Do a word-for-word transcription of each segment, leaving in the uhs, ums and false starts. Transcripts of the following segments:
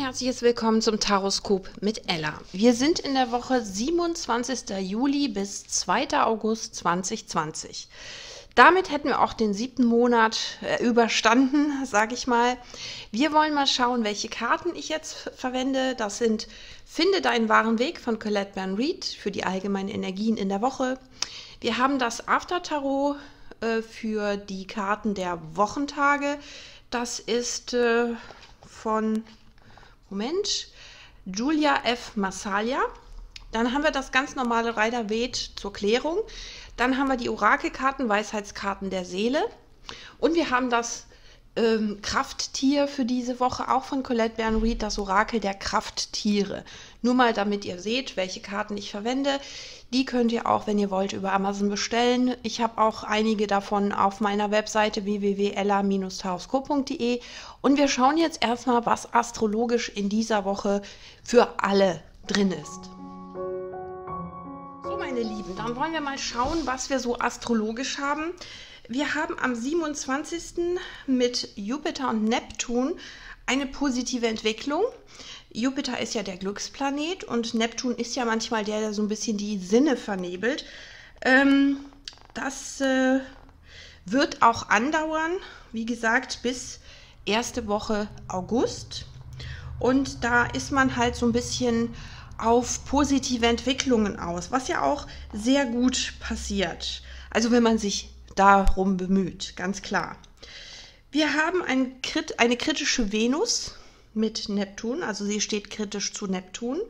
herzliches Willkommen zum Taroskop mit Ella. Wir sind in der Woche siebenundzwanzigsten Juli bis zweiten August zweitausendzwanzig. Damit hätten wir auch den siebten Monat äh, überstanden, sage ich mal. Wir wollen mal schauen, welche Karten ich jetzt verwende. Das sind Finde deinen wahren Weg von Colette Bern Reed für die allgemeinen Energien in der Woche. Wir haben das After-Tarot äh, für die Karten der Wochentage. Das ist äh, von, Moment, Julia F. Massalia. Dann haben wir das ganz normale Rider-Waite zur Klärung. Dann haben wir die Orakelkarten, Weisheitskarten der Seele. Und wir haben das ähm, Krafttier für diese Woche, auch von Colette Bern Reed, das Orakel der Krafttiere. Nur mal, damit ihr seht, welche Karten ich verwende. Die könnt ihr auch, wenn ihr wollt, über Amazon bestellen. Ich habe auch einige davon auf meiner Webseite w w w punkt ella taroskop punkt de. Und wir schauen jetzt erstmal, was astrologisch in dieser Woche für alle drin ist. Meine Lieben, dann wollen wir mal schauen, was wir so astrologisch haben. Wir haben am siebenundzwanzigsten mit Jupiter und Neptun eine positive Entwicklung. Jupiter ist ja der Glücksplanet und Neptun ist ja manchmal der, der so ein bisschen die Sinne vernebelt. Ähm, das äh, wird auch andauern, wie gesagt, bis erste Woche August. Und da ist man halt so ein bisschen auf positive Entwicklungen aus, was ja auch sehr gut passiert. Also wenn man sich darum bemüht, ganz klar. Wir haben ein, eine kritische Venus mit Neptun, also sie steht kritisch zu Neptun,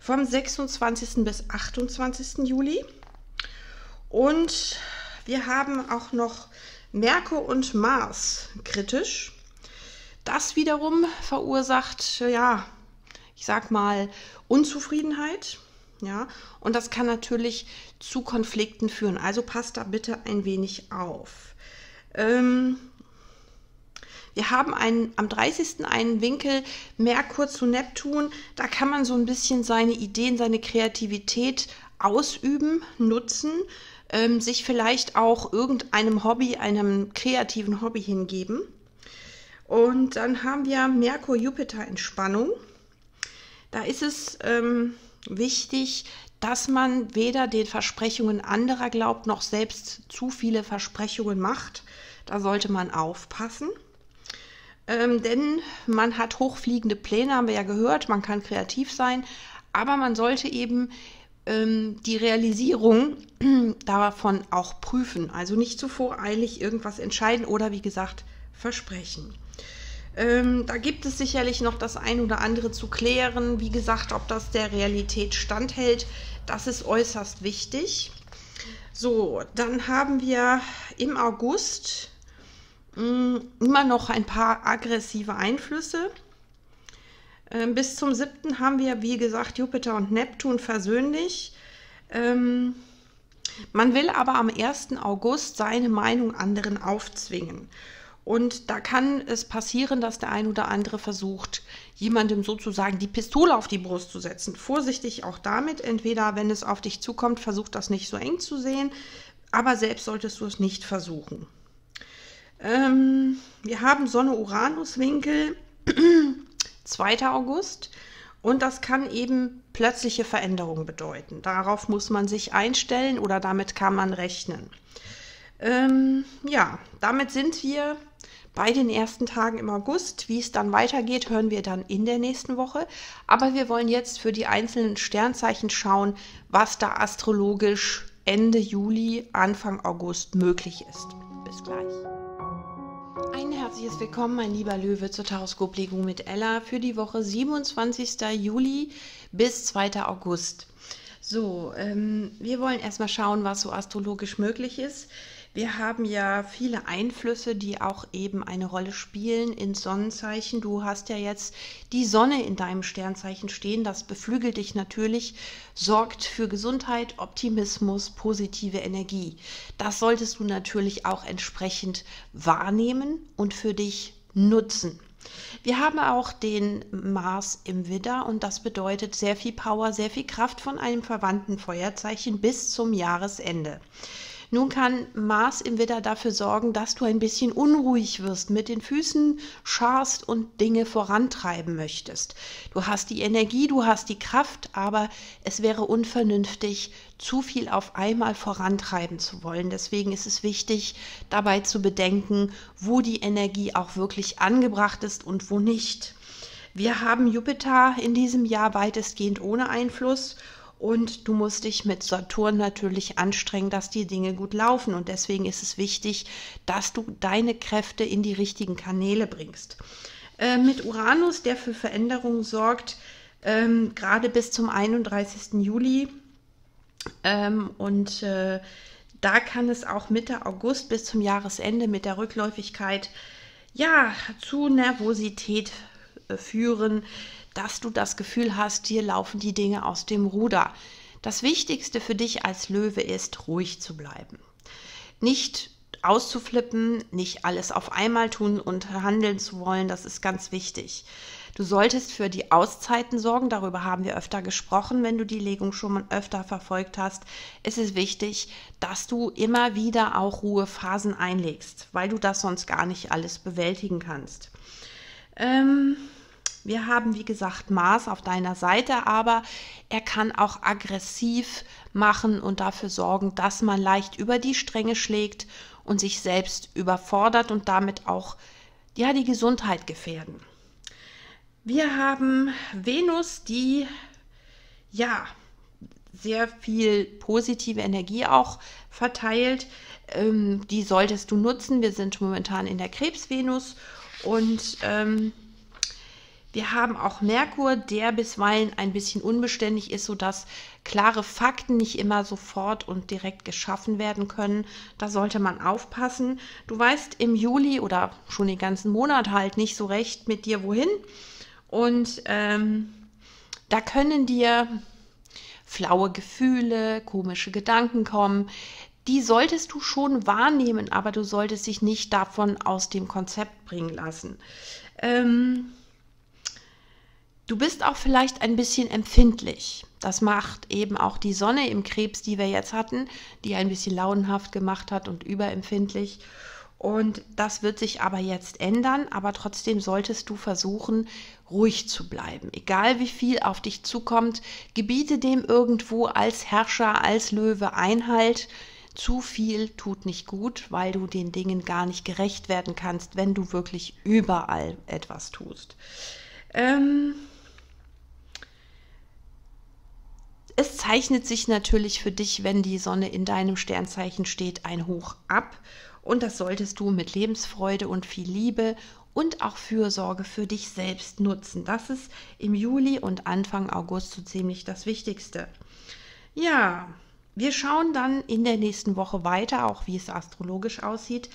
vom sechsundzwanzigsten bis achtundzwanzigsten Juli. Und wir haben auch noch Merkur und Mars kritisch. Das wiederum verursacht, ja, ich sag mal, Unzufriedenheit, ja, und das kann natürlich zu Konflikten führen. Also passt da bitte ein wenig auf. Ähm, wir haben einen, am dreißigsten einen Winkel Merkur zu Neptun. Da kann man so ein bisschen seine Ideen, seine Kreativität ausüben, nutzen, ähm, sich vielleicht auch irgendeinem Hobby, einem kreativen Hobby hingeben. Und dann haben wir Merkur-Jupiter in Spannung. Da ist es ähm, wichtig, dass man weder den Versprechungen anderer glaubt, noch selbst zu viele Versprechungen macht. Da sollte man aufpassen, ähm, denn man hat hochfliegende Pläne, haben wir ja gehört, man kann kreativ sein, aber man sollte eben ähm, die Realisierung davon auch prüfen. Also nicht zu voreilig irgendwas entscheiden oder, wie gesagt, versprechen. Ähm, da gibt es sicherlich noch das ein oder andere zu klären. Wie gesagt, ob das der Realität standhält, das ist äußerst wichtig. So, dann haben wir im August mh, immer noch ein paar aggressive Einflüsse. Ähm, bis zum siebten haben wir, wie gesagt, Jupiter und Neptun versöhnlich. Ähm, man will aber am ersten August seine Meinung anderen aufzwingen. Und da kann es passieren, dass der ein oder andere versucht, jemandem sozusagen die Pistole auf die Brust zu setzen. Vorsichtig auch damit. Entweder, wenn es auf dich zukommt, versuch das nicht so eng zu sehen, aber selbst solltest du es nicht versuchen. Ähm, wir haben Sonne-Uranus-Winkel, zweiten August. Und das kann eben plötzliche Veränderungen bedeuten. Darauf muss man sich einstellen oder damit kann man rechnen. Ähm, ja, damit sind wir bei den ersten Tagen im August. Wie es dann weitergeht, hören wir dann in der nächsten Woche. Aber wir wollen jetzt für die einzelnen Sternzeichen schauen, was da astrologisch Ende Juli, Anfang August möglich ist. Bis gleich. Ein herzliches Willkommen, mein lieber Löwe, zur Taroskoplegung mit Ella für die Woche siebenundzwanzigsten Juli bis zweiten August. So, ähm, wir wollen erstmal schauen, was so astrologisch möglich ist. Wir haben ja viele Einflüsse, die auch eben eine Rolle spielen ins Sonnenzeichen. Du hast ja jetzt die Sonne in deinem Sternzeichen stehen. Das beflügelt dich natürlich, sorgt für Gesundheit, Optimismus, positive Energie. Das solltest du natürlich auch entsprechend wahrnehmen und für dich nutzen. Wir haben auch den Mars im Widder und das bedeutet sehr viel Power, sehr viel Kraft von einem verwandten Feuerzeichen bis zum Jahresende. Nun kann Mars im Widder dafür sorgen, dass du ein bisschen unruhig wirst, mit den Füßen scharst und Dinge vorantreiben möchtest. Du hast die Energie, du hast die Kraft, aber es wäre unvernünftig, zu viel auf einmal vorantreiben zu wollen. Deswegen ist es wichtig, dabei zu bedenken, wo die Energie auch wirklich angebracht ist und wo nicht. Wir haben Jupiter in diesem Jahr weitestgehend ohne Einfluss und du musst dich mit Saturn natürlich anstrengen, dass die Dinge gut laufen. Und deswegen ist es wichtig, dass du deine Kräfte in die richtigen Kanäle bringst. Äh, mit Uranus, der für Veränderungen sorgt, ähm, gerade bis zum einunddreißigsten Juli. Ähm, und äh, da kann es auch Mitte August bis zum Jahresende mit der Rückläufigkeit ja zu Nervosität führen, dass du das Gefühl hast, dir laufen die Dinge aus dem Ruder. Das Wichtigste für dich als Löwe ist, ruhig zu bleiben. Nicht auszuflippen, nicht alles auf einmal tun und handeln zu wollen, das ist ganz wichtig. Du solltest für die Auszeiten sorgen, darüber haben wir öfter gesprochen, wenn du die Legung schon öfter verfolgt hast. Es ist wichtig, dass du immer wieder auch Ruhephasen einlegst, weil du das sonst gar nicht alles bewältigen kannst. Ähm... Wir haben, wie gesagt, Mars auf deiner Seite, aber er kann auch aggressiv machen und dafür sorgen, dass man leicht über die Stränge schlägt und sich selbst überfordert und damit auch ja, die Gesundheit gefährden. Wir haben Venus, die ja sehr viel positive Energie auch verteilt. Ähm, die solltest du nutzen. Wir sind momentan in der Krebs-Venus und ähm, wir haben auch Merkur, der bisweilen ein bisschen unbeständig ist, sodass klare Fakten nicht immer sofort und direkt geschaffen werden können. Da sollte man aufpassen. Du weißt im Juli oder schon den ganzen Monat halt nicht so recht mit dir wohin. Und ähm, da können dir flaue Gefühle, komische Gedanken kommen. Die solltest du schon wahrnehmen, aber du solltest dich nicht davon aus dem Konzept bringen lassen. Ähm, Du bist auch vielleicht ein bisschen empfindlich. Das macht eben auch die Sonne im Krebs, die wir jetzt hatten, die ein bisschen launenhaft gemacht hat und überempfindlich. Und das wird sich aber jetzt ändern, aber trotzdem solltest du versuchen, ruhig zu bleiben. Egal wie viel auf dich zukommt, gebiete dem irgendwo als Herrscher, als Löwe Einhalt. Zu viel tut nicht gut, weil du den Dingen gar nicht gerecht werden kannst, wenn du wirklich überall etwas tust. Ähm... Es zeichnet sich natürlich für dich, wenn die Sonne in deinem Sternzeichen steht, ein Hoch ab. Und das solltest du mit Lebensfreude und viel Liebe und auch Fürsorge für dich selbst nutzen. Das ist im Juli und Anfang August so ziemlich das Wichtigste. Ja, wir schauen dann in der nächsten Woche weiter, auch wie es astrologisch aussieht.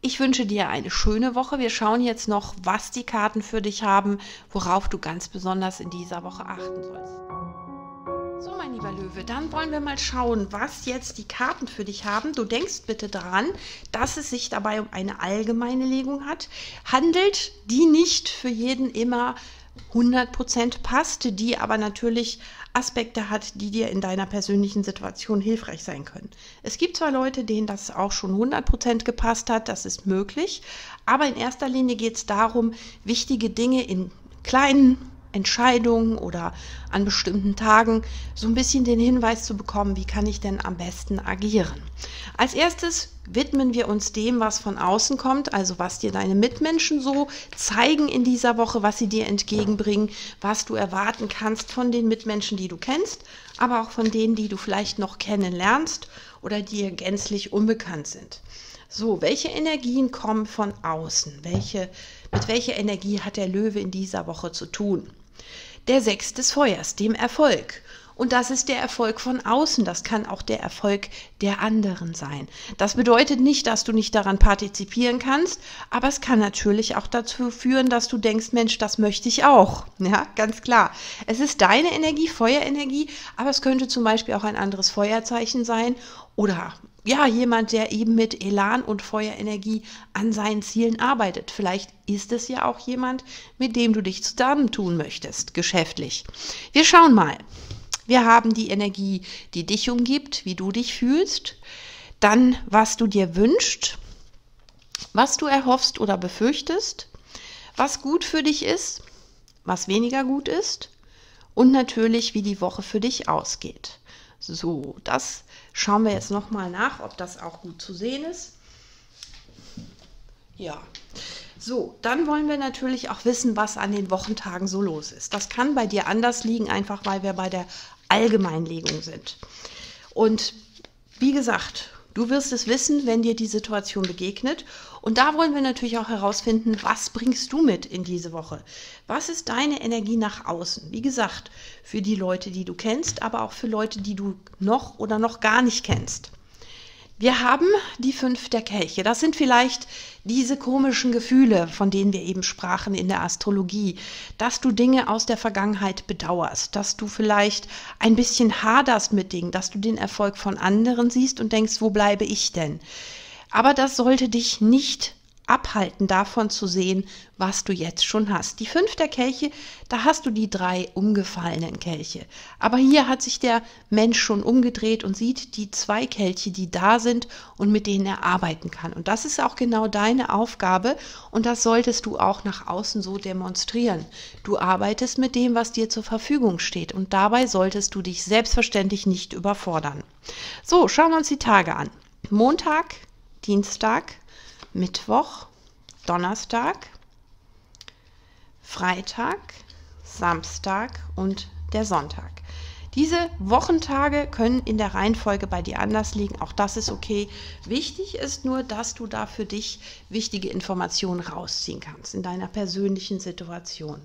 Ich wünsche dir eine schöne Woche. Wir schauen jetzt noch, was die Karten für dich haben, worauf du ganz besonders in dieser Woche achten sollst. So, mein lieber Löwe, dann wollen wir mal schauen, was jetzt die Karten für dich haben. Du denkst bitte daran, dass es sich dabei um eine allgemeine Legung hat, handelt, die nicht für jeden immer hundert Prozent passt, die aber natürlich Aspekte hat, die dir in deiner persönlichen Situation hilfreich sein können. Es gibt zwar Leute, denen das auch schon hundert Prozent gepasst hat, das ist möglich, aber in erster Linie geht es darum, wichtige Dinge in kleinen Entscheidungen oder an bestimmten Tagen so ein bisschen den Hinweis zu bekommen, wie kann ich denn am besten agieren. Als erstes widmen wir uns dem, was von außen kommt, also was dir deine Mitmenschen so zeigen in dieser Woche, was sie dir entgegenbringen, was du erwarten kannst von den Mitmenschen, die du kennst, aber auch von denen, die du vielleicht noch kennenlernst oder dir gänzlich unbekannt sind. So, welche Energien kommen von außen? Welche, mit welcher Energie hat der Löwe in dieser Woche zu tun? Der Sechs des Feuers, dem Erfolg. Und das ist der Erfolg von außen. Das kann auch der Erfolg der anderen sein. Das bedeutet nicht, dass du nicht daran partizipieren kannst, aber es kann natürlich auch dazu führen, dass du denkst, Mensch, das möchte ich auch. Ja, ganz klar. Es ist deine Energie, Feuerenergie, aber es könnte zum Beispiel auch ein anderes Feuerzeichen sein oder ja, jemand, der eben mit Elan und Feuerenergie an seinen Zielen arbeitet. Vielleicht ist es ja auch jemand, mit dem du dich zusammentun möchtest, geschäftlich. Wir schauen mal. Wir haben die Energie, die dich umgibt, wie du dich fühlst. Dann, was du dir wünschst, was du erhoffst oder befürchtest, was gut für dich ist, was weniger gut ist und natürlich, wie die Woche für dich ausgeht. So, das schauen wir jetzt nochmal nach, ob das auch gut zu sehen ist. Ja, so, dann wollen wir natürlich auch wissen, was an den Wochentagen so los ist. Das kann bei dir anders liegen, einfach weil wir bei der Allgemeinlegung sind. Und wie gesagt, du wirst es wissen, wenn dir die Situation begegnet. Und da wollen wir natürlich auch herausfinden, was bringst du mit in diese Woche? Was ist deine Energie nach außen? Wie gesagt, für die Leute, die du kennst, aber auch für Leute, die du noch oder noch gar nicht kennst. Wir haben die fünf der Kelche. Das sind vielleicht diese komischen Gefühle, von denen wir eben sprachen in der Astrologie, dass du Dinge aus der Vergangenheit bedauerst, dass du vielleicht ein bisschen haderst mit Dingen, dass du den Erfolg von anderen siehst und denkst, wo bleibe ich denn? Aber das sollte dich nicht abhalten, davon zu sehen, was du jetzt schon hast. Die fünf der Kelche, da hast du die drei umgefallenen Kelche. Aber hier hat sich der Mensch schon umgedreht und sieht die zwei Kelche, die da sind und mit denen er arbeiten kann. Und das ist auch genau deine Aufgabe und das solltest du auch nach außen so demonstrieren. Du arbeitest mit dem, was dir zur Verfügung steht und dabei solltest du dich selbstverständlich nicht überfordern. So, schauen wir uns die Tage an. Montag, Dienstag, Mittwoch, Donnerstag, Freitag, Samstag und der Sonntag. Diese Wochentage können in der Reihenfolge bei dir anders liegen. Auch das ist okay. Wichtig ist nur, dass du da für dich wichtige Informationen rausziehen kannst in deiner persönlichen Situation.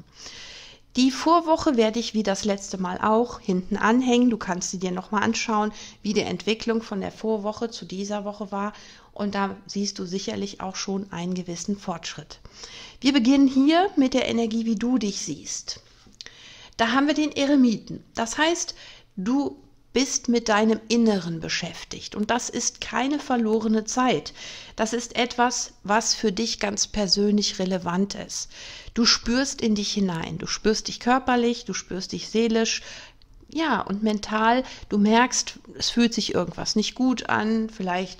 Die Vorwoche werde ich wie das letzte Mal auch hinten anhängen. Du kannst sie dir nochmal anschauen, wie die Entwicklung von der Vorwoche zu dieser Woche war. Und da siehst du sicherlich auch schon einen gewissen Fortschritt. Wir beginnen hier mit der Energie, wie du dich siehst. Da haben wir den Eremiten. Das heißt, du bist mit deinem Inneren beschäftigt. Und das ist keine verlorene Zeit. Das ist etwas, was für dich ganz persönlich relevant ist. Du spürst in dich hinein. Du spürst dich körperlich, du spürst dich seelisch, ja, und mental. Du merkst, es fühlt sich irgendwas nicht gut an. Vielleicht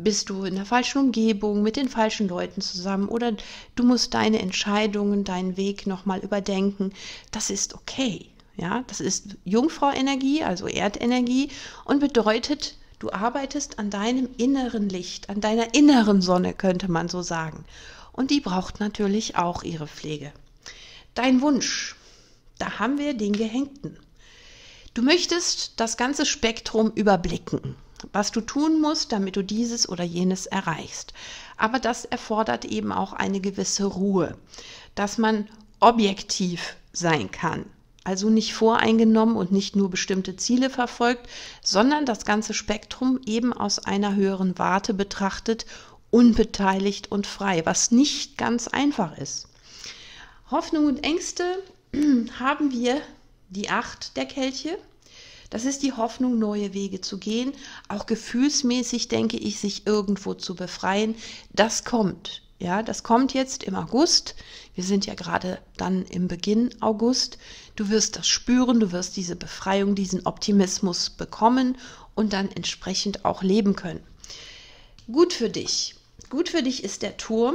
bist du in der falschen Umgebung, mit den falschen Leuten zusammen oder du musst deine Entscheidungen, deinen Weg nochmal überdenken. Das ist okay. Ja, das ist Jungfrau-Energie, also Erdenergie und bedeutet, du arbeitest an deinem inneren Licht, an deiner inneren Sonne, könnte man so sagen. Und die braucht natürlich auch ihre Pflege. Dein Wunsch, da haben wir den Gehängten. Du möchtest das ganze Spektrum überblicken, was du tun musst, damit du dieses oder jenes erreichst. Aber das erfordert eben auch eine gewisse Ruhe, dass man objektiv sein kann. Also nicht voreingenommen und nicht nur bestimmte Ziele verfolgt, sondern das ganze Spektrum eben aus einer höheren Warte betrachtet, unbeteiligt und frei, was nicht ganz einfach ist. Hoffnung und Ängste haben wir die Acht der Kelche. Das ist die Hoffnung, neue Wege zu gehen, auch gefühlsmäßig, denke ich, sich irgendwo zu befreien. Das kommt. Ja, das kommt jetzt im August. Wir sind ja gerade dann im Beginn August. Du wirst das spüren, du wirst diese Befreiung, diesen Optimismus bekommen und dann entsprechend auch leben können. Gut für dich. Gut für dich ist der Turm.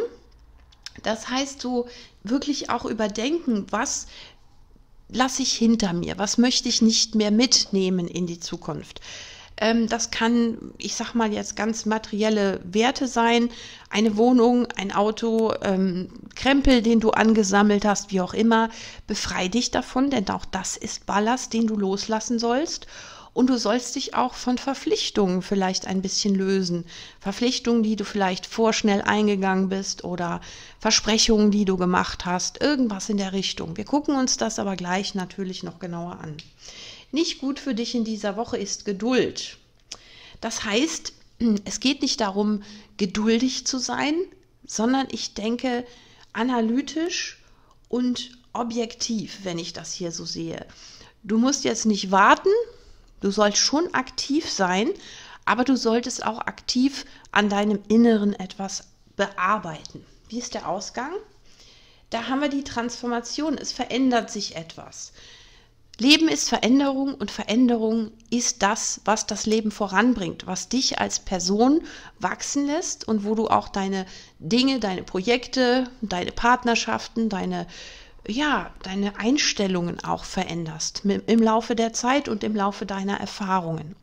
Das heißt, so wirklich auch überdenken, was lasse ich hinter mir, was möchte ich nicht mehr mitnehmen in die Zukunft. Das kann, ich sag mal jetzt, ganz materielle Werte sein, eine Wohnung, ein Auto, ähm, Krempel, den du angesammelt hast, wie auch immer. Befrei dich davon, denn auch das ist Ballast, den du loslassen sollst. Und du sollst dich auch von Verpflichtungen vielleicht ein bisschen lösen. Verpflichtungen, die du vielleicht vorschnell eingegangen bist oder Versprechungen, die du gemacht hast. Irgendwas in der Richtung. Wir gucken uns das aber gleich natürlich noch genauer an. Nicht gut für dich in dieser Woche ist Geduld. Das heißt, es geht nicht darum, geduldig zu sein, sondern ich denke analytisch und objektiv, wenn ich das hier so sehe. Du musst jetzt nicht warten, du sollst schon aktiv sein, aber du solltest auch aktiv an deinem Inneren etwas bearbeiten. Wie ist der Ausgang? Da haben wir die Transformation, es verändert sich etwas. Leben ist Veränderung und Veränderung ist das, was das Leben voranbringt, was dich als Person wachsen lässt und wo du auch deine Dinge, deine Projekte, deine Partnerschaften, deine, ja, deine Einstellungen auch veränderst im Laufe der Zeit und im Laufe deiner Erfahrungen.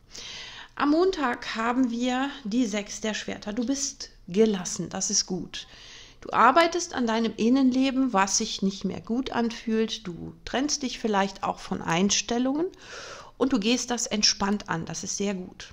Am Montag haben wir die Sechs der Schwerter. Du bist gelassen, das ist gut. Du arbeitest an deinem Innenleben, was sich nicht mehr gut anfühlt. Du trennst dich vielleicht auch von Einstellungen und du gehst das entspannt an. Das ist sehr gut.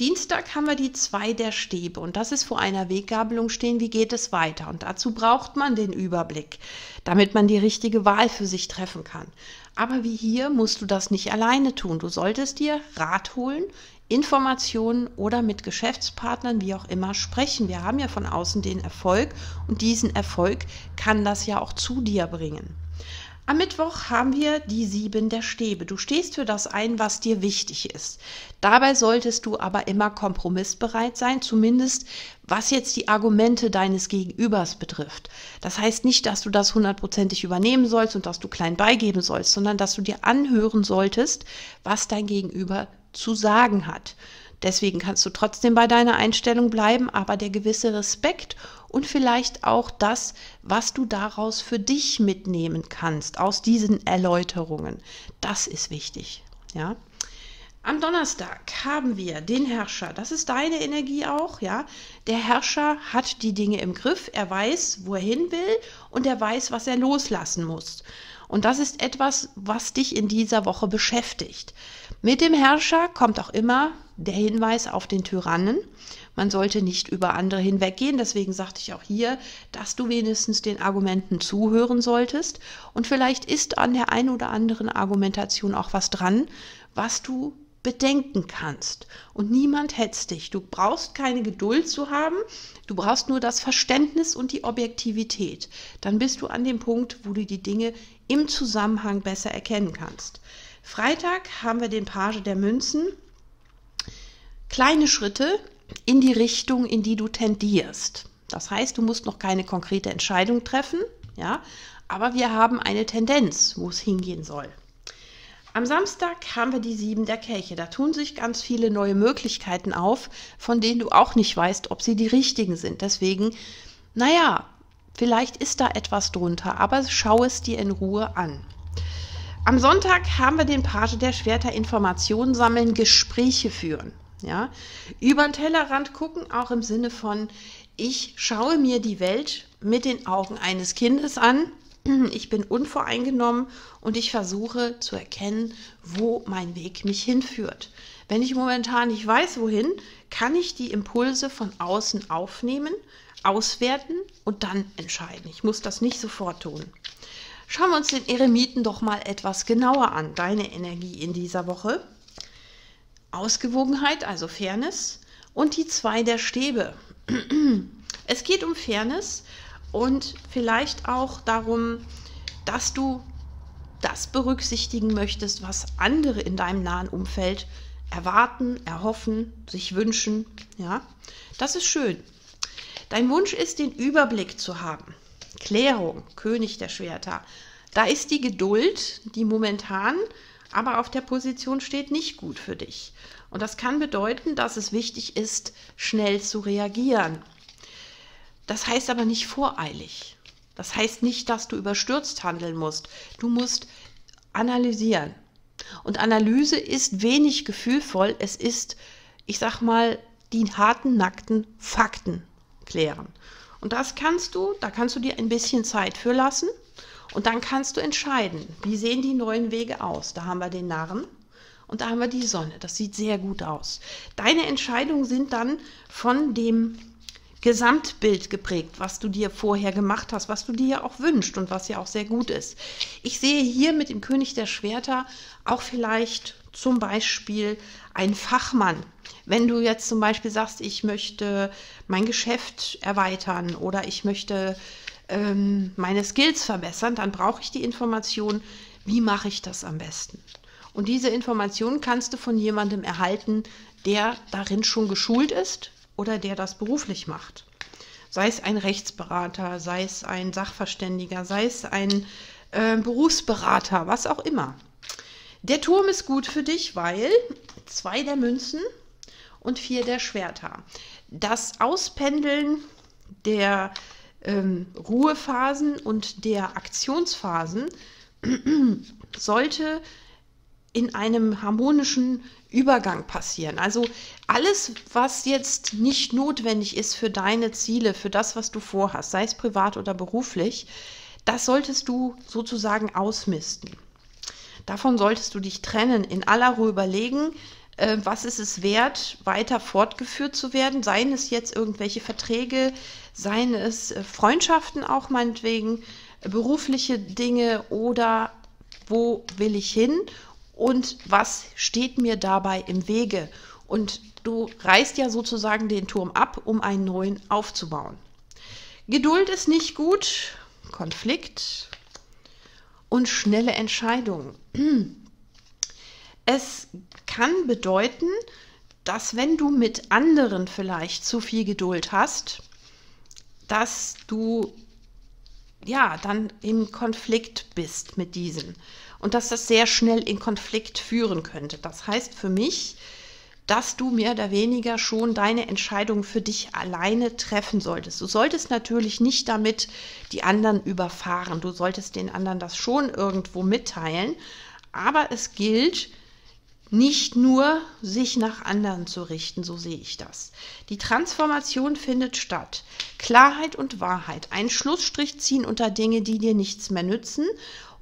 Dienstag haben wir die Zwei der Stäbe und das ist vor einer Weggabelung stehen, wie geht es weiter? Und dazu braucht man den Überblick, damit man die richtige Wahl für sich treffen kann. Aber wie hier musst du das nicht alleine tun. Du solltest dir Rat holen, Informationen oder mit Geschäftspartnern, wie auch immer, sprechen. Wir haben ja von außen den Erfolg und diesen Erfolg kann das ja auch zu dir bringen. Am Mittwoch haben wir die Sieben der Stäbe. Du stehst für das ein, was dir wichtig ist. Dabei solltest du aber immer kompromissbereit sein, zumindest was jetzt die Argumente deines Gegenübers betrifft. Das heißt nicht, dass du das hundertprozentig übernehmen sollst und dass du klein beigeben sollst, sondern dass du dir anhören solltest, was dein Gegenüber zu sagen hat. Deswegen kannst du trotzdem bei deiner Einstellung bleiben, aber der gewisse Respekt und vielleicht auch das, was du daraus für dich mitnehmen kannst, aus diesen Erläuterungen, das ist wichtig. Ja? Am Donnerstag haben wir den Herrscher, das ist deine Energie auch, ja. Der Herrscher hat die Dinge im Griff, er weiß, wo er hin will und er weiß, was er loslassen muss. Und das ist etwas, was dich in dieser Woche beschäftigt. Mit dem Herrscher kommt auch immer der Hinweis auf den Tyrannen. Man sollte nicht über andere hinweggehen, deswegen sagte ich auch hier, dass du wenigstens den Argumenten zuhören solltest. Und vielleicht ist an der einen oder anderen Argumentation auch was dran, was du bedenken kannst. Und niemand hetzt dich. Du brauchst keine Geduld zu haben, du brauchst nur das Verständnis und die Objektivität. Dann bist du an dem Punkt, wo du die Dinge im Zusammenhang besser erkennen kannst. Freitag haben wir den Page der Münzen. Kleine Schritte in die Richtung, in die du tendierst. Das heißt, du musst noch keine konkrete Entscheidung treffen, ja, aber wir haben eine Tendenz, wo es hingehen soll. Am Samstag haben wir die Sieben der Kelche. Da tun sich ganz viele neue Möglichkeiten auf, von denen du auch nicht weißt, ob sie die richtigen sind. Deswegen, naja, vielleicht ist da etwas drunter, aber schau es dir in Ruhe an. Am Sonntag haben wir den Page der Schwerter, Informationen sammeln, Gespräche führen. Ja? Über den Tellerrand gucken, auch im Sinne von, ich schaue mir die Welt mit den Augen eines Kindes an. Ich bin unvoreingenommen und ich versuche zu erkennen, wo mein Weg mich hinführt. Wenn ich momentan nicht weiß, wohin, kann ich die Impulse von außen aufnehmen, auswerten und dann entscheiden. Ich muss das nicht sofort tun. Schauen wir uns den Eremiten doch mal etwas genauer an. Deine Energie in dieser Woche. Ausgewogenheit, also Fairness. Und die Zwei der Stäbe. Es geht um Fairness. Und vielleicht auch darum, dass du das berücksichtigen möchtest, was andere in deinem nahen Umfeld erwarten, erhoffen, sich wünschen. Ja, das ist schön. Dein Wunsch ist, den Überblick zu haben. Klärung, König der Schwerter. Da ist die Geduld, die momentan aber auf der Position steht, nicht gut für dich. Und das kann bedeuten, dass es wichtig ist, schnell zu reagieren. Das heißt aber nicht voreilig. Das heißt nicht, dass du überstürzt handeln musst. Du musst analysieren. Und Analyse ist wenig gefühlvoll. Es ist, ich sag mal, die harten, nackten Fakten klären. Und das kannst du, da kannst du dir ein bisschen Zeit für lassen. Und dann kannst du entscheiden, wie sehen die neuen Wege aus. Da haben wir den Narren. Und da haben wir die Sonne. Das sieht sehr gut aus. Deine Entscheidungen sind dann von dem Gesamtbild geprägt, was du dir vorher gemacht hast, was du dir ja auch wünschst und was ja auch sehr gut ist. Ich sehe hier mit dem König der Schwerter auch vielleicht zum Beispiel einen Fachmann. Wenn du jetzt zum Beispiel sagst, ich möchte mein Geschäft erweitern oder ich möchte ähm, meine Skills verbessern, dann brauche ich die Information, wie mache ich das am besten? Und diese Information kannst du von jemandem erhalten, der darin schon geschult ist, oder der das beruflich macht. Sei es ein Rechtsberater, sei es ein Sachverständiger, sei es ein äh, Berufsberater, was auch immer. Der Turm ist gut für dich, weil zwei der Münzen und vier der Schwerter. Das Auspendeln der ähm, Ruhephasen und der Aktionsphasen sollte in einem harmonischen Übergang passieren. Also alles, was jetzt nicht notwendig ist für deine Ziele, für das, was du vorhast, sei es privat oder beruflich, das solltest du sozusagen ausmisten. Davon solltest du dich trennen, in aller Ruhe überlegen, äh, was ist es wert, weiter fortgeführt zu werden, seien es jetzt irgendwelche Verträge, seien es äh, Freundschaften auch meinetwegen, äh, berufliche Dinge oder wo will ich hin? Und was steht mir dabei im Wege? Und du reißt ja sozusagen den Turm ab, um einen neuen aufzubauen. Geduld ist nicht gut, Konflikt und schnelle Entscheidungen. Es kann bedeuten, dass wenn du mit anderen vielleicht zu viel Geduld hast, dass du ja dann im Konflikt bist mit diesen. Und dass das sehr schnell in Konflikt führen könnte. Das heißt für mich, dass du mehr oder weniger schon deine Entscheidung für dich alleine treffen solltest. Du solltest natürlich nicht damit die anderen überfahren. Du solltest den anderen das schon irgendwo mitteilen. Aber es gilt, nicht nur sich nach anderen zu richten, so sehe ich das. Die Transformation findet statt. Klarheit und Wahrheit. Einen Schlussstrich ziehen unter Dinge, die dir nichts mehr nützen.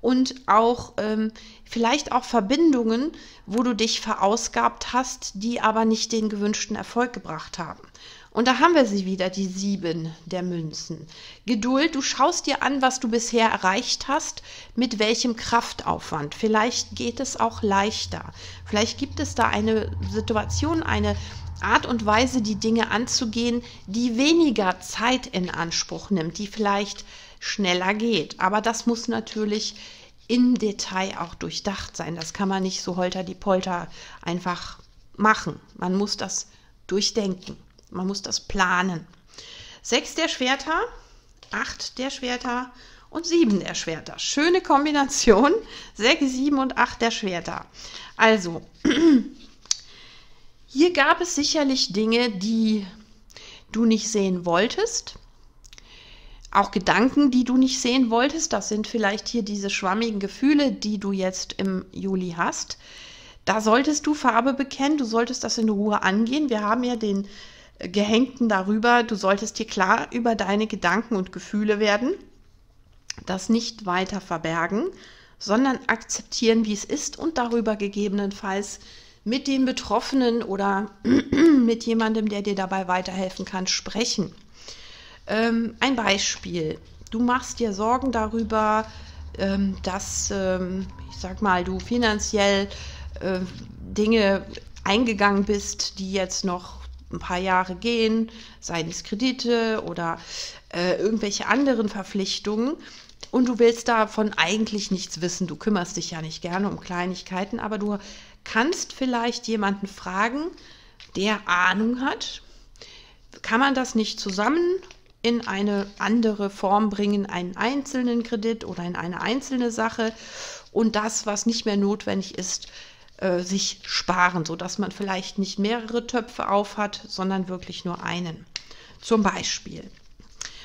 Und auch ähm, vielleicht auch Verbindungen, wo du dich verausgabt hast, die aber nicht den gewünschten Erfolg gebracht haben. Und da haben wir sie wieder, die sieben der Münzen. Geduld, du schaust dir an, was du bisher erreicht hast, mit welchem Kraftaufwand. Vielleicht geht es auch leichter. Vielleicht gibt es da eine Situation, eine Art und Weise, die Dinge anzugehen, die weniger Zeit in Anspruch nimmt, die vielleicht schneller geht. Aber das muss natürlich im Detail auch durchdacht sein. Das kann man nicht so holter die Polter einfach machen. Man muss das durchdenken. Man muss das planen. Sechs der Schwerter, acht der Schwerter und sieben der Schwerter. Schöne Kombination. Sechs, sieben und acht der Schwerter. Also, hier gab es sicherlich Dinge, die du nicht sehen wolltest. Auch Gedanken, die du nicht sehen wolltest, das sind vielleicht hier diese schwammigen Gefühle, die du jetzt im Juli hast. Da solltest du Farbe bekennen, du solltest das in Ruhe angehen. Wir haben ja den Gehängten darüber, du solltest dir klar über deine Gedanken und Gefühle werden. Das nicht weiter verbergen, sondern akzeptieren, wie es ist und darüber gegebenenfalls mit den Betroffenen oder mit jemandem, der dir dabei weiterhelfen kann, sprechen. Ein Beispiel, du machst dir Sorgen darüber, dass, ich sag mal, du finanziell Dinge eingegangen bist, die jetzt noch ein paar Jahre gehen, seien es Kredite oder irgendwelche anderen Verpflichtungen und du willst davon eigentlich nichts wissen, du kümmerst dich ja nicht gerne um Kleinigkeiten, aber du kannst vielleicht jemanden fragen, der Ahnung hat, kann man das nicht zusammen in eine andere Form bringen, einen einzelnen Kredit oder in eine einzelne Sache und das, was nicht mehr notwendig ist, äh, sich sparen, sodass man vielleicht nicht mehrere Töpfe auf hat, sondern wirklich nur einen, zum Beispiel.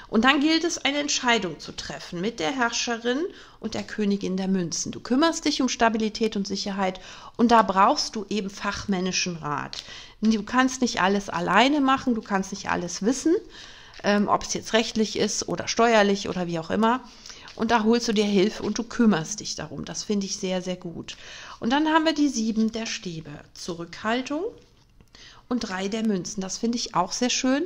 Und dann gilt es, eine Entscheidung zu treffen mit der Herrscherin und der Königin der Münzen. Du kümmerst dich um Stabilität und Sicherheit und da brauchst du eben fachmännischen Rat. Du kannst nicht alles alleine machen, du kannst nicht alles wissen, Ähm, ob es jetzt rechtlich ist oder steuerlich oder wie auch immer. Und da holst du dir Hilfe und du kümmerst dich darum. Das finde ich sehr, sehr gut. Und dann haben wir die sieben der Stäbe. Zurückhaltung und drei der Münzen. Das finde ich auch sehr schön.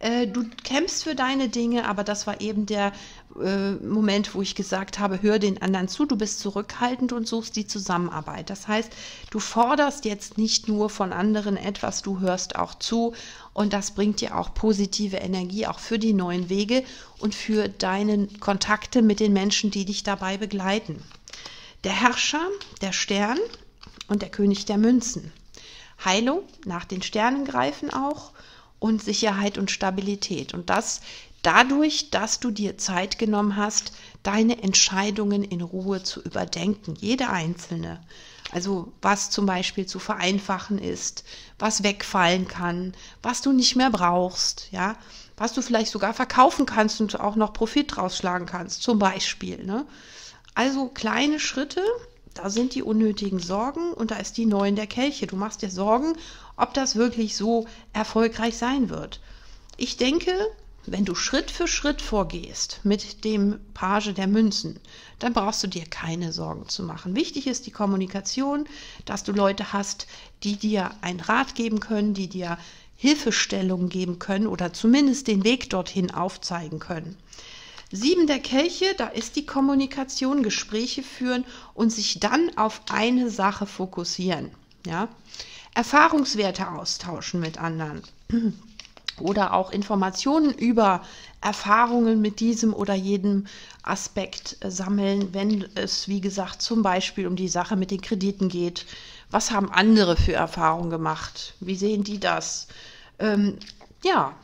Äh, du kämpfst für deine Dinge, aber das war eben der äh, Moment, wo ich gesagt habe, hör den anderen zu. Du bist zurückhaltend und suchst die Zusammenarbeit. Das heißt, du forderst jetzt nicht nur von anderen etwas, du hörst auch zu. Und das bringt dir auch positive Energie, auch für die neuen Wege und für deine Kontakte mit den Menschen, die dich dabei begleiten. Der Herrscher, der Stern und der König der Münzen. Heilung, nach den Sternen greifen auch und Sicherheit und Stabilität. Und das dadurch, dass du dir Zeit genommen hast, deine Entscheidungen in Ruhe zu überdenken, jede einzelne. Also was zum Beispiel zu vereinfachen ist, was wegfallen kann, was du nicht mehr brauchst, ja, was du vielleicht sogar verkaufen kannst und auch noch Profit draus schlagen kannst, zum Beispiel, ne? Also kleine Schritte, da sind die unnötigen Sorgen und da ist die Neun der Kelche. Du machst dir Sorgen, ob das wirklich so erfolgreich sein wird. Ich denke, wenn du Schritt für Schritt vorgehst mit dem Page der Münzen, dann brauchst du dir keine Sorgen zu machen. Wichtig ist die Kommunikation, dass du Leute hast, die dir einen Rat geben können, die dir Hilfestellungen geben können oder zumindest den Weg dorthin aufzeigen können. Sieben der Kelche, da ist die Kommunikation, Gespräche führen und sich dann auf eine Sache fokussieren. Ja? Erfahrungswerte austauschen mit anderen. Oder auch Informationen über Erfahrungen mit diesem oder jedem Aspekt sammeln, wenn es, wie gesagt, zum Beispiel um die Sache mit den Krediten geht. Was haben andere für Erfahrungen gemacht? Wie sehen die das? Ähm, ja,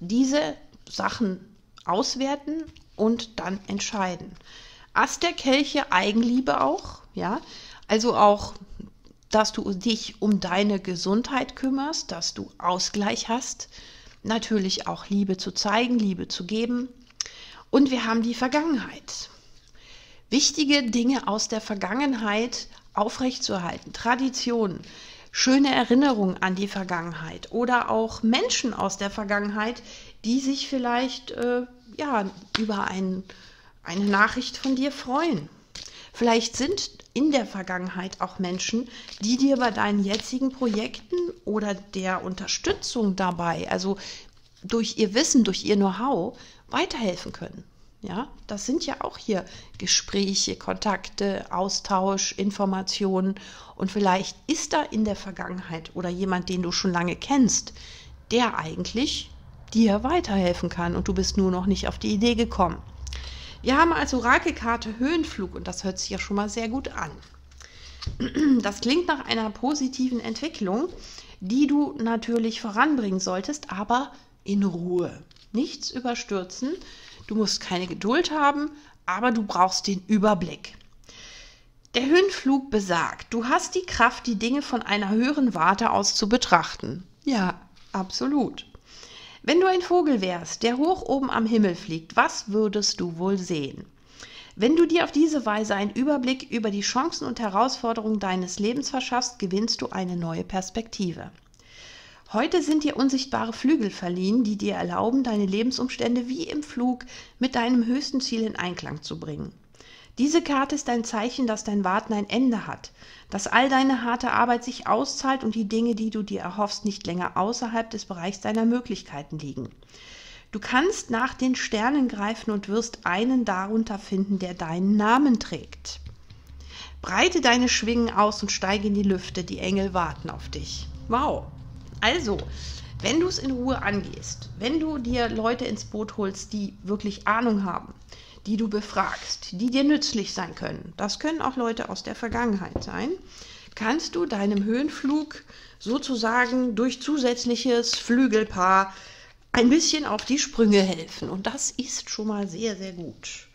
diese Sachen auswerten und dann entscheiden. Ass der Kelche, Eigenliebe auch, ja, also auch, dass du dich um deine Gesundheit kümmerst, dass du Ausgleich hast, natürlich auch Liebe zu zeigen, Liebe zu geben. Und wir haben die Vergangenheit. Wichtige Dinge aus der Vergangenheit aufrechtzuerhalten, Traditionen, schöne Erinnerungen an die Vergangenheit oder auch Menschen aus der Vergangenheit, die sich vielleicht äh, ja, über ein, eine Nachricht von dir freuen. Vielleicht sind in der Vergangenheit auch Menschen, die dir bei deinen jetzigen Projekten oder der Unterstützung dabei, also durch ihr Wissen, durch ihr Know-how, weiterhelfen können. Ja, das sind ja auch hier Gespräche, Kontakte, Austausch, Informationen. Und vielleicht ist da in der Vergangenheit oder jemand, den du schon lange kennst, der eigentlich dir weiterhelfen kann und du bist nur noch nicht auf die Idee gekommen. Wir haben als Orakelkarte Höhenflug und das hört sich ja schon mal sehr gut an. Das klingt nach einer positiven Entwicklung, die du natürlich voranbringen solltest, aber in Ruhe. Nichts überstürzen, du musst keine Geduld haben, aber du brauchst den Überblick. Der Höhenflug besagt, du hast die Kraft, die Dinge von einer höheren Warte aus zu betrachten. Ja, absolut. Wenn du ein Vogel wärst, der hoch oben am Himmel fliegt, was würdest du wohl sehen? Wenn du dir auf diese Weise einen Überblick über die Chancen und Herausforderungen deines Lebens verschaffst, gewinnst du eine neue Perspektive. Heute sind dir unsichtbare Flügel verliehen, die dir erlauben, deine Lebensumstände wie im Flug mit deinem höchsten Ziel in Einklang zu bringen. Diese Karte ist ein Zeichen, dass dein Warten ein Ende hat, dass all deine harte Arbeit sich auszahlt und die Dinge, die du dir erhoffst, nicht länger außerhalb des Bereichs deiner Möglichkeiten liegen. Du kannst nach den Sternen greifen und wirst einen darunter finden, der deinen Namen trägt. Breite deine Schwingen aus und steige in die Lüfte, die Engel warten auf dich. Wow! Also, wenn du es in Ruhe angehst, wenn du dir Leute ins Boot holst, die wirklich Ahnung haben, die du befragst, die dir nützlich sein können, das können auch Leute aus der Vergangenheit sein, kannst du deinem Höhenflug sozusagen durch zusätzliches Flügelpaar ein bisschen auf die Sprünge helfen. Und das ist schon mal sehr, sehr gut.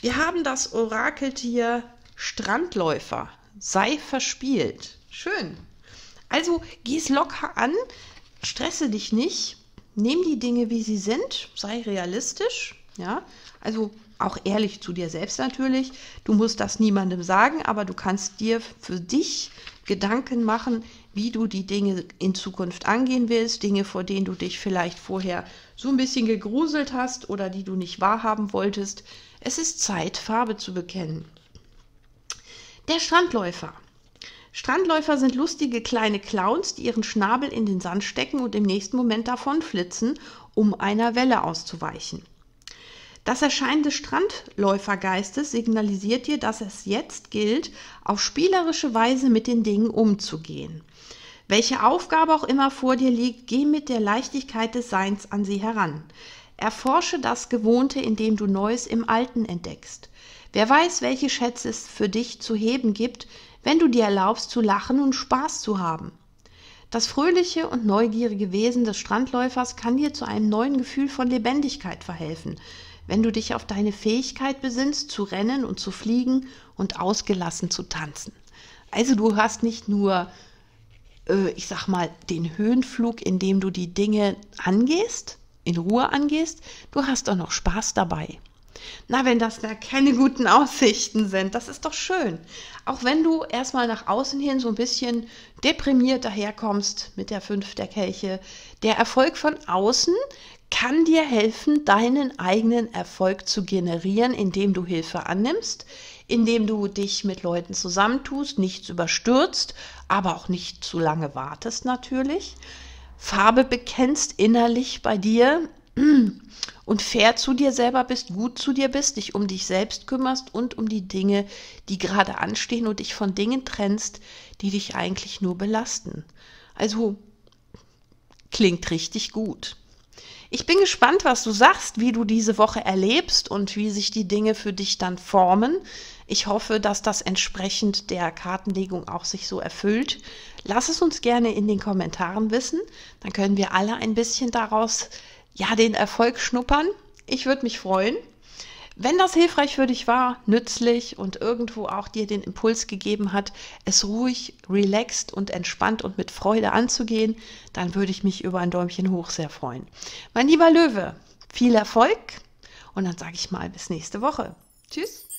Wir haben das Orakeltier Strandläufer. Sei verspielt. Schön. Also geh es locker an, stresse dich nicht, nimm die Dinge, wie sie sind, sei realistisch, ja, also auch ehrlich zu dir selbst natürlich. Du musst das niemandem sagen, aber du kannst dir für dich Gedanken machen, wie du die Dinge in Zukunft angehen willst. Dinge, vor denen du dich vielleicht vorher so ein bisschen gegruselt hast oder die du nicht wahrhaben wolltest. Es ist Zeit, Farbe zu bekennen. Der Strandläufer. Strandläufer sind lustige kleine Clowns, die ihren Schnabel in den Sand stecken und im nächsten Moment davonflitzen, um einer Welle auszuweichen. Das Erscheinen des Strandläufergeistes signalisiert dir, dass es jetzt gilt, auf spielerische Weise mit den Dingen umzugehen. Welche Aufgabe auch immer vor dir liegt, geh mit der Leichtigkeit des Seins an sie heran. Erforsche das Gewohnte, indem du Neues im Alten entdeckst. Wer weiß, welche Schätze es für dich zu heben gibt, wenn du dir erlaubst, zu lachen und Spaß zu haben. Das fröhliche und neugierige Wesen des Strandläufers kann dir zu einem neuen Gefühl von Lebendigkeit verhelfen, wenn du dich auf deine Fähigkeit besinnst, zu rennen und zu fliegen und ausgelassen zu tanzen. Also du hast nicht nur, äh, ich sag mal, den Höhenflug, indem du die Dinge angehst, in Ruhe angehst, du hast auch noch Spaß dabei. Na, wenn das da keine guten Aussichten sind, das ist doch schön. Auch wenn du erstmal nach außen hin so ein bisschen deprimiert daherkommst mit der fünf der Kelche, der Erfolg von außen kann dir helfen, deinen eigenen Erfolg zu generieren, indem du Hilfe annimmst, indem du dich mit Leuten zusammentust, nichts überstürzt, aber auch nicht zu lange wartest natürlich, Farbe bekennst innerlich bei dir und fair zu dir selber bist, gut zu dir bist, dich um dich selbst kümmerst und um die Dinge, die gerade anstehen und dich von Dingen trennst, die dich eigentlich nur belasten. Also klingt richtig gut. Ich bin gespannt, was du sagst, wie du diese Woche erlebst und wie sich die Dinge für dich dann formen. Ich hoffe, dass das entsprechend der Kartenlegung auch sich so erfüllt. Lass es uns gerne in den Kommentaren wissen, dann können wir alle ein bisschen daraus, ja, den Erfolg schnuppern. Ich würde mich freuen. Wenn das hilfreich für dich war, nützlich und irgendwo auch dir den Impuls gegeben hat, es ruhig, relaxed und entspannt und mit Freude anzugehen, dann würde ich mich über ein Däumchen hoch sehr freuen. Mein lieber Löwe, viel Erfolg und dann sage ich mal bis nächste Woche. Tschüss!